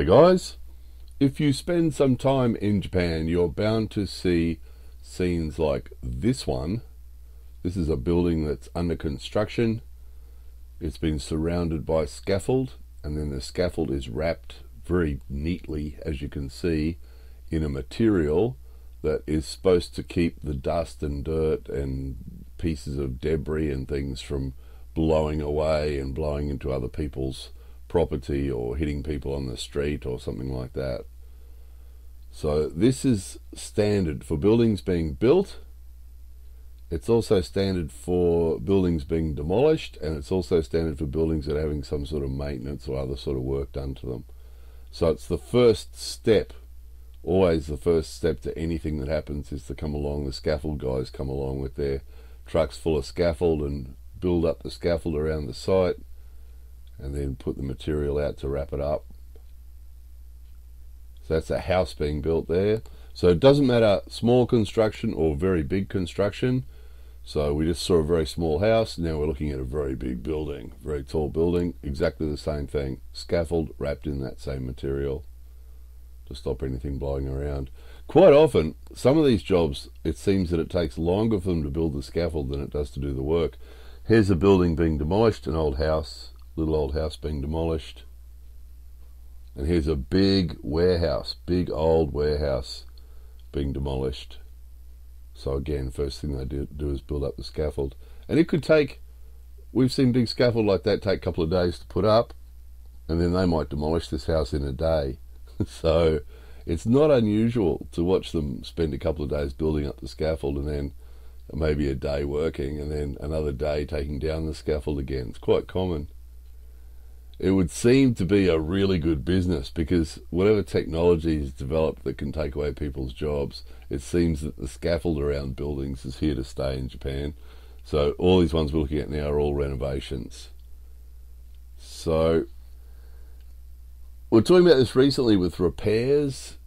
Hey guys, if you spend some time in Japan, you're bound to see scenes like this one. This is a building that's under construction. It's been surrounded by scaffold, and then the scaffold is wrapped very neatly, as you can see, in a material that is supposed to keep the dust and dirt and pieces of debris and things from blowing away and blowing into other people's property or hitting people on the street or something like that. So this is standard for buildings being built. It's also standard for buildings being demolished, and it's also standard for buildings that are having some sort of maintenance or other sort of work done to them. So it's the first step, always the first step to anything that happens, is to come along. The scaffold guys come along with their trucks full of scaffold and build up the scaffold around the site, and then put the material out to wrap it up. So that's a house being built there. So it doesn't matter small construction or very big construction. So we just saw a very small house. Now we're looking at a very big building, very tall building, exactly the same thing. Scaffold wrapped in that same material to stop anything blowing around. Quite often, some of these jobs, it seems that it takes longer for them to build the scaffold than it does to do the work. Here's a building being demolished, an old house. Little old house being demolished, and here's a big warehouse, big old warehouse being demolished. So again, first thing they do is build up the scaffold, and it could take, we've seen big scaffold like that take a couple of days to put up, and then they might demolish this house in a day. So it's not unusual to watch them spend a couple of days building up the scaffold, and then maybe a day working, and then another day taking down the scaffold again. It's quite common. It would seem to be a really good business, because whatever technology is developed that can take away people's jobs, it seems that the scaffold around buildings is here to stay in Japan. So all these ones we're looking at now are all renovations. So we're talking about this recently with repairs.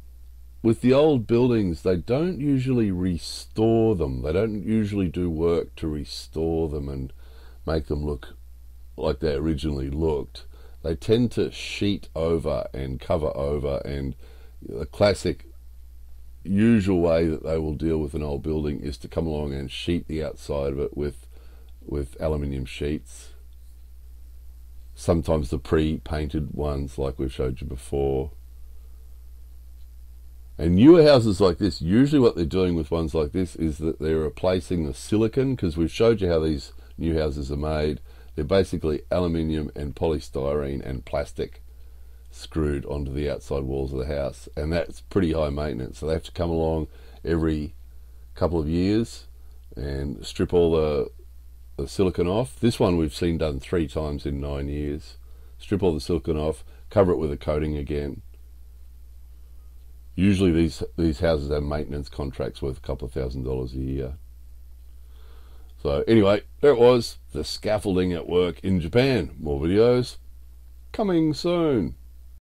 With the old buildings, they don't usually restore them. They don't usually do work to restore them and make them look like they originally looked. They tend to sheet over and cover over, and the classic usual way that they will deal with an old building is to come along and sheet the outside of it with aluminium sheets. Sometimes the pre-painted ones like we've showed you before. And newer houses like this, usually what they're doing with ones like this is that they're replacing the silicon, because we've showed you how these new houses are made. They're basically aluminium and polystyrene and plastic screwed onto the outside walls of the house, and that's pretty high maintenance. So they have to come along every couple of years and strip all the silicon off. This one we've seen done 3 times in 9 years. Strip all the silicon off, cover it with a coating again. Usually these houses have maintenance contracts worth a couple of $1,000s a year. So anyway, there it was, the scaffolding at work in Japan. More videos coming soon.